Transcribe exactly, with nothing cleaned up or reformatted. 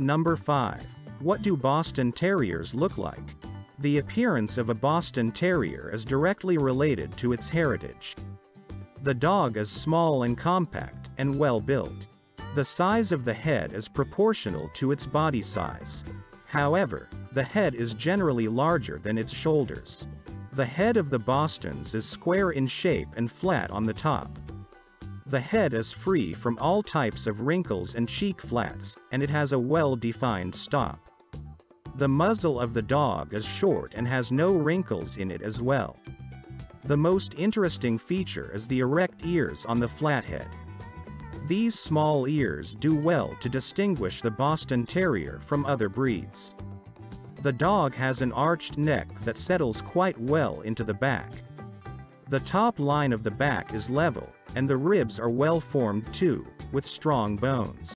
Number five. What do Boston Terriers look like? The appearance of a Boston Terrier is directly related to its heritage. The dog is small and compact, and well built. The size of the head is proportional to its body size. However, the head is generally larger than its shoulders. The head of the Bostons is square in shape and flat on the top. The head is free from all types of wrinkles and cheek flats, and it has a well-defined stop. The muzzle of the dog is short and has no wrinkles in it as well. The most interesting feature is the erect ears on the flathead. These small ears do well to distinguish the Boston Terrier from other breeds. The dog has an arched neck that settles quite well into the back. The top line of the back is level, and the ribs are well formed too, with strong bones.